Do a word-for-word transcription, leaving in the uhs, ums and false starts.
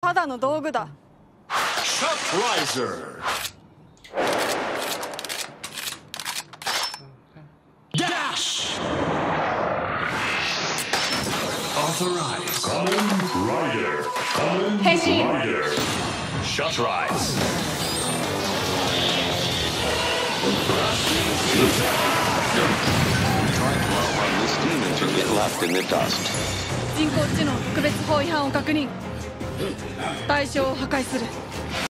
ただの道具だ。ショックライザー。ダッシュ。オーソライズ。仮面ライダー。変身。シャットライズ。人工知能特別法違反を確認。対象を破壊する。